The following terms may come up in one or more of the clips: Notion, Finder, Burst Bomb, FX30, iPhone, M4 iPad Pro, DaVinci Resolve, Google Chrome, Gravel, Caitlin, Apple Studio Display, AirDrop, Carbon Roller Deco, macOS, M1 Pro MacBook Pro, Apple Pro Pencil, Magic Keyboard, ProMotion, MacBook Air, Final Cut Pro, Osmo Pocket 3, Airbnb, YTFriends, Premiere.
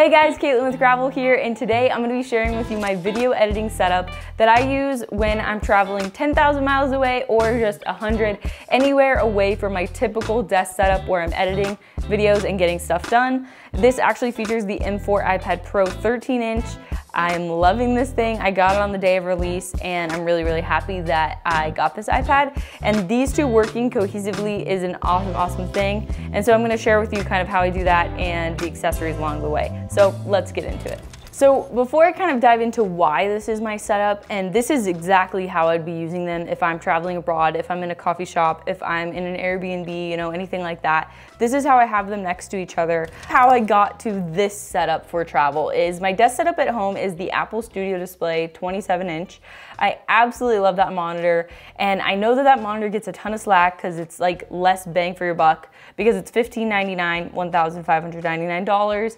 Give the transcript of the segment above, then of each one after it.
Hey guys, Caitlin with Gravel here, and today I'm going to be sharing with you my video editing setup that I use when I'm traveling 10,000 miles away or just 100, anywhere away from my typical desk setup where I'm editing videos and getting stuff done. This actually features the M4 iPad Pro 13-inch. I'm loving this thing. I got it on the day of release and I'm really happy that I got this iPad, and these two working cohesively is an awesome thing. And so I'm going to share with you kind of how I do that and the accessories along the way. So let's get into it. So before I kind of dive into why this is my setup, and this is exactly how I'd be using them if I'm traveling abroad, if I'm in a coffee shop, if I'm in an Airbnb, you know, anything like that. This is how I have them next to each other. How I got to this setup for travel is my desk setup at home is the Apple Studio Display 27-inch. I absolutely love that monitor, and I know that that monitor gets a ton of slack because it's like less bang for your buck, because it's $1,599, $1,599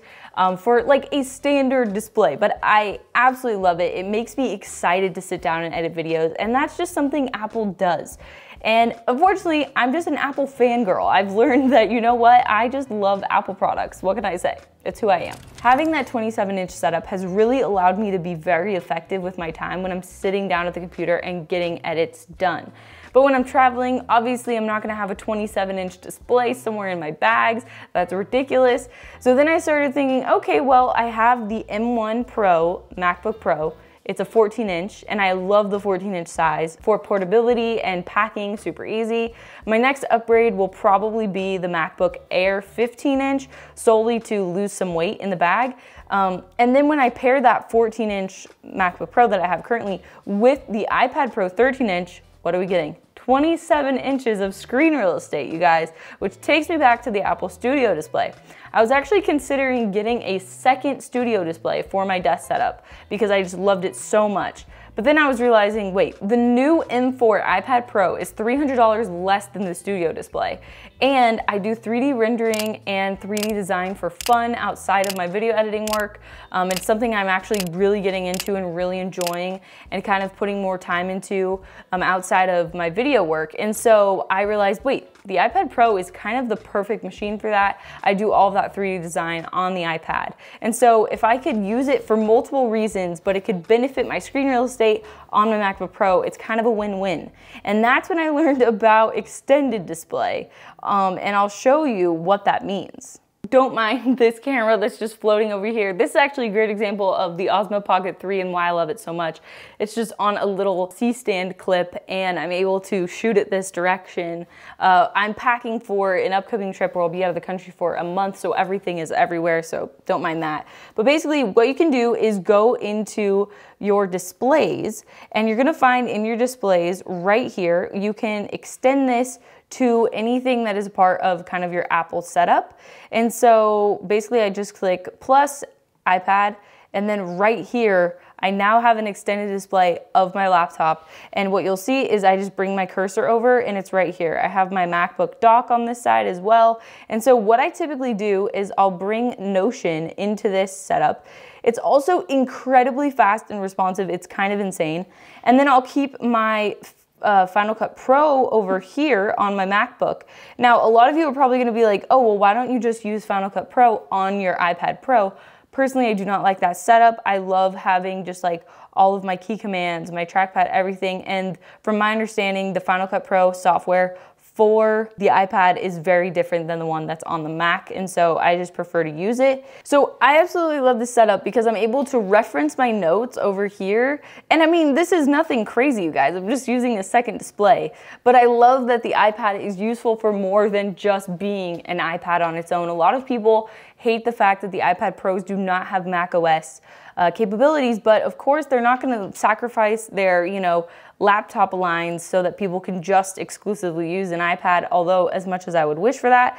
for like a standard display, but I absolutely love it. It makes me excited to sit down and edit videos, and that's just something Apple does. And unfortunately, I'm just an Apple fangirl. I've learned that, you know what, I just love Apple products. What can I say? It's who I am. Having that 27-inch setup has really allowed me to be very effective with my time when I'm sitting down at the computer and getting edits done. But when I'm traveling, obviously I'm not gonna have a 27-inch display somewhere in my bags. That's ridiculous. So then I started thinking, okay, well, I have the M1 Pro MacBook Pro. It's a 14-inch, and I love the 14-inch size for portability and packing, super easy. My next upgrade will probably be the MacBook Air 15-inch, solely to lose some weight in the bag. And then when I pair that 14-inch MacBook Pro that I have currently with the iPad Pro 13-inch, what are we getting? 27 inches of screen real estate, you guys, which takes me back to the Apple Studio Display. I was actually considering getting a second studio display for my desk setup because I just loved it so much. But then I was realizing, wait, the new M4 iPad Pro is $300 less than the studio display. And I do 3D rendering and 3D design for fun outside of my video editing work. It's something I'm actually really getting into and really enjoying and kind of putting more time into outside of my video work. And so I realized, wait, the iPad Pro is kind of the perfect machine for that. I do all of that 3D design on the iPad. And so if I could use it for multiple reasons, but it could benefit my screen real estate on my MacBook Pro, it's kind of a win-win. And that's when I learned about extended display. And I'll show you what that means. Don't mind this camera that's just floating over here. This is actually a great example of the Osmo Pocket 3 and why I love it so much. It's just on a little C-stand clip, and I'm able to shoot it this direction. I'm packing for an upcoming trip where I'll be out of the country for a month, so everything is everywhere, so don't mind that. But basically what you can do is go into your displays, and you're gonna find in your displays right here, you can extend this to anything that is a part of kind of your Apple setup. And so basically I just click plus iPad, and then right here, I now have an extended display of my laptop. And what you'll see is I just bring my cursor over and it's right here. I have my MacBook dock on this side as well. And so what I typically do is I'll bring Notion into this setup. It's also incredibly fast and responsive. It's kind of insane. And then I'll keep my Final Cut Pro over here on my MacBook. Now, a lot of you are probably gonna be like, oh, well, why don't you just use Final Cut Pro on your iPad Pro? Personally, I do not like that setup. I love having just like all of my key commands, my trackpad, everything. And from my understanding, the Final Cut Pro software for the iPad is very different than the one that's on the Mac, and so I just prefer to use it. So I absolutely love this setup because I'm able to reference my notes over here. And I mean, this is nothing crazy, you guys. I'm just using a second display. But I love that the iPad is useful for more than just being an iPad on its own. A lot of people hate the fact that the iPad Pros do not have macOS capabilities, but of course they're not gonna sacrifice their, you know, laptop lines so that people can just exclusively use an iPad, although as much as I would wish for that.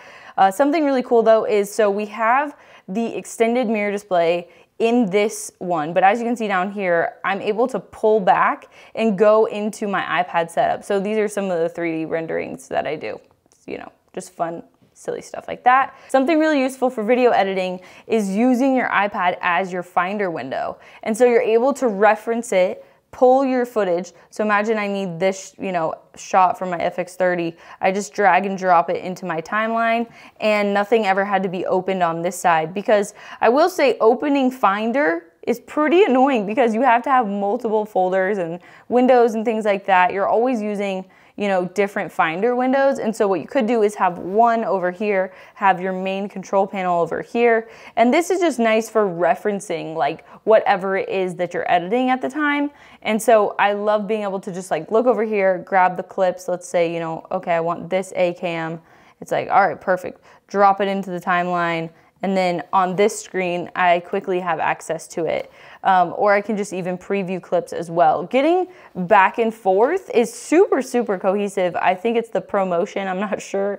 Something really cool though is, so we have the extended mirror display in this one, but as you can see down here, I'm able to pull back and go into my iPad setup. So these are some of the 3D renderings that I do, you know, just fun, silly stuff like that. Something really useful for video editing is using your iPad as your Finder window. And so you're able to reference it pull your footage. So imagine I need this, you know, shot from my FX30. I just drag and drop it into my timeline, and nothing ever had to be opened on this side, because I will say opening Finder is pretty annoying because you have to have multiple folders and windows and things like that. You're always using, you know, different Finder windows. And so what you could do is have one over here, have your main control panel over here. And this is just nice for referencing like whatever it is that you're editing at the time. And so I love being able to just like look over here, grab the clips. Let's say, you know, okay, I want this A cam. It's like, all right, perfect. Drop it into the timeline. And then on this screen, I quickly have access to it. Or I can just even preview clips as well. Getting back and forth is super, super cohesive. I think it's the ProMotion, I'm not sure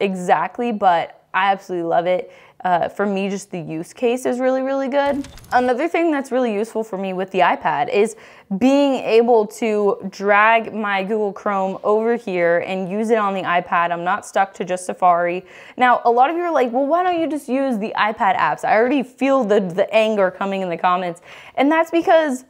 exactly, but I absolutely love it. For me, just the use case is really, really good. Another thing that's really useful for me with the iPad is being able to drag my Google Chrome over here and use it on the iPad. I'm not stuck to just Safari. Now, a lot of you are like, well, why don't you just use the iPad apps? I already feel the anger coming in the comments. And that's because,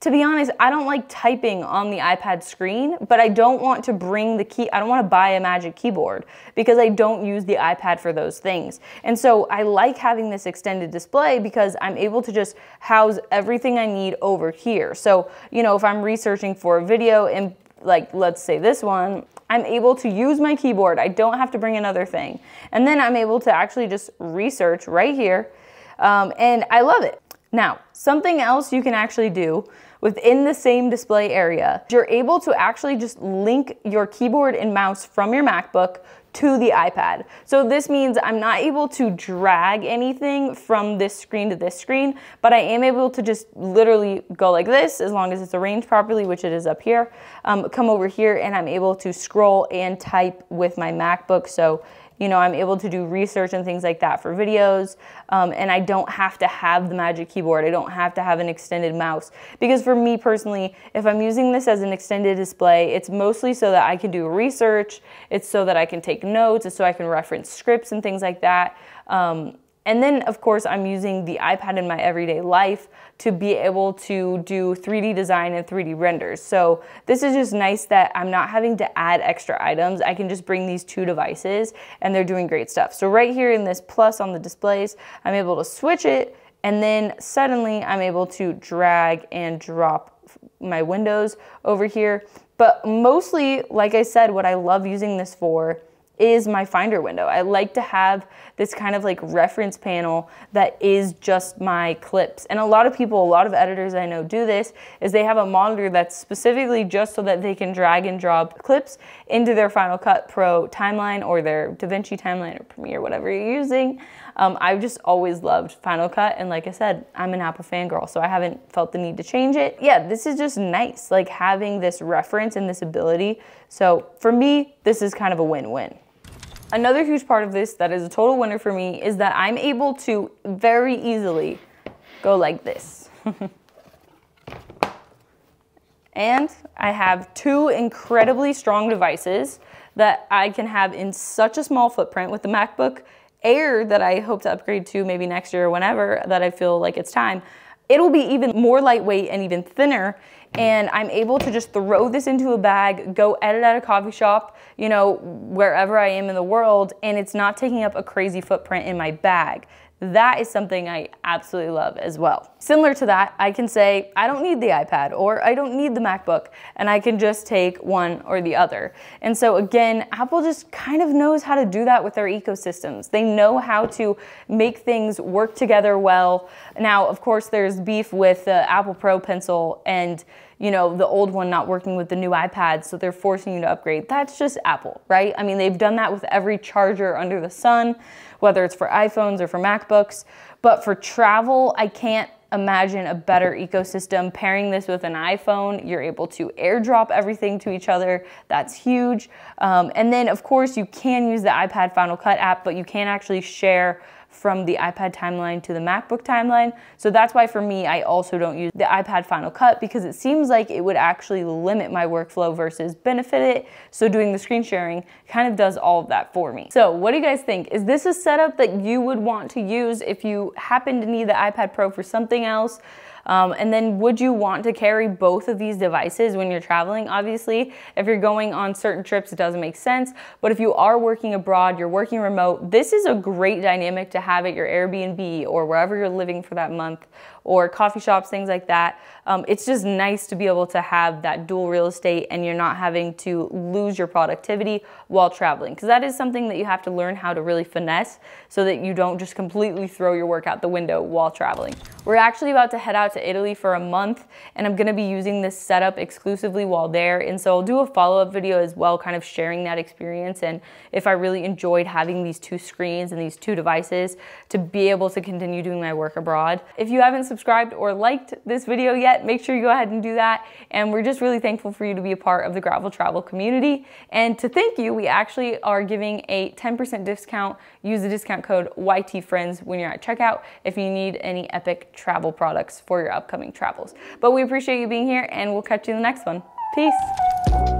to be honest, I don't like typing on the iPad screen, but I don't want to bring the key, I don't want to buy a magic keyboard because I don't use the iPad for those things. And so I like having this extended display because I'm able to just house everything I need over here. So, you know, if I'm researching for a video and like, let's say this one, I'm able to use my keyboard. I don't have to bring another thing. And then I'm able to actually just research right here. And I love it. Now, something else you can actually do within the same display area, you're able to actually just link your keyboard and mouse from your MacBook to the iPad. So this means I'm not able to drag anything from this screen to this screen, but I am able to just literally go like this, as long as it's arranged properly, which it is up here, come over here, and I'm able to scroll and type with my MacBook. So, you know, I'm able to do research and things like that for videos, and I don't have to have the magic keyboard. I don't have to have an extended mouse, because for me personally, if I'm using this as an extended display, it's mostly so that I can do research, it's so that I can take notes, it's so I can reference scripts and things like that. And then, of course, I'm using the iPad in my everyday life to be able to do 3D design and 3D renders. So this is just nice that I'm not having to add extra items. I can just bring these two devices and they're doing great stuff. So right here in this plus on the displays, I'm able to switch it, and then suddenly I'm able to drag and drop my windows over here. But mostly, like I said, what I love using this for is my Finder window. I like to have this kind of like reference panel that is just my clips. And a lot of people, a lot of editors I know do this, is they have a monitor that's specifically just so that they can drag and drop clips into their Final Cut Pro timeline or their DaVinci timeline or Premiere, whatever you're using. I've just always loved Final Cut, and like I said, I'm an Apple fangirl, so I haven't felt the need to change it. Yeah, this is just nice, like having this reference and this ability. So for me, this is kind of a win-win. Another huge part of this that is a total winner for me is that I'm able to very easily go like this. And I have two incredibly strong devices that I can have in such a small footprint with the MacBook Air that I hope to upgrade to maybe next year or whenever that I feel like it's time. It'll be even more lightweight and even thinner, and I'm able to just throw this into a bag, go edit at a coffee shop, you know, wherever I am in the world, and it's not taking up a crazy footprint in my bag. That is something I absolutely love as well. Similar to that, I can say, I don't need the iPad or I don't need the MacBook, and I can just take one or the other. And so again, Apple just kind of knows how to do that with their ecosystems. They know how to make things work together well. Now, of course, there's beef with the Apple Pro Pencil and, you know, the old one not working with the new iPad, so they're forcing you to upgrade. That's just Apple, right? I mean, they've done that with every charger under the sun, whether it's for iPhones or for MacBooks. But for travel, I can't imagine a better ecosystem. Pairing this with an iPhone, you're able to airdrop everything to each other. That's huge. And then, of course, you can use the iPad Final Cut app, but you can't actually share from the iPad timeline to the MacBook timeline. So that's why for me, I also don't use the iPad Final Cut, because it seems like it would actually limit my workflow versus benefit it. So doing the screen sharing kind of does all of that for me. So what do you guys think? Is this a setup that you would want to use if you happen to need the iPad Pro for something else? And then would you want to carry both of these devices when you're traveling? Obviously, if you're going on certain trips, it doesn't make sense. But if you are working abroad, you're working remote, this is a great dynamic to have at your Airbnb or wherever you're living for that month, or coffee shops, things like that. It's just nice to be able to have that dual real estate and you're not having to lose your productivity while traveling, because that is something that you have to learn how to really finesse so that you don't just completely throw your work out the window while traveling. We're actually about to head out to Italy for a month and I'm gonna be using this setup exclusively while there, and so I'll do a follow-up video as well, kind of sharing that experience and if I really enjoyed having these two screens and these two devices to be able to continue doing my work abroad. If you haven't subscribed or liked this video yet, make sure you go ahead and do that. And we're just really thankful for you to be a part of the Gravel Travel community. And to thank you, we actually are giving a 10% discount. Use the discount code YTFriends when you're at checkout if you need any epic travel products for your upcoming travels. But we appreciate you being here and we'll catch you in the next one. Peace.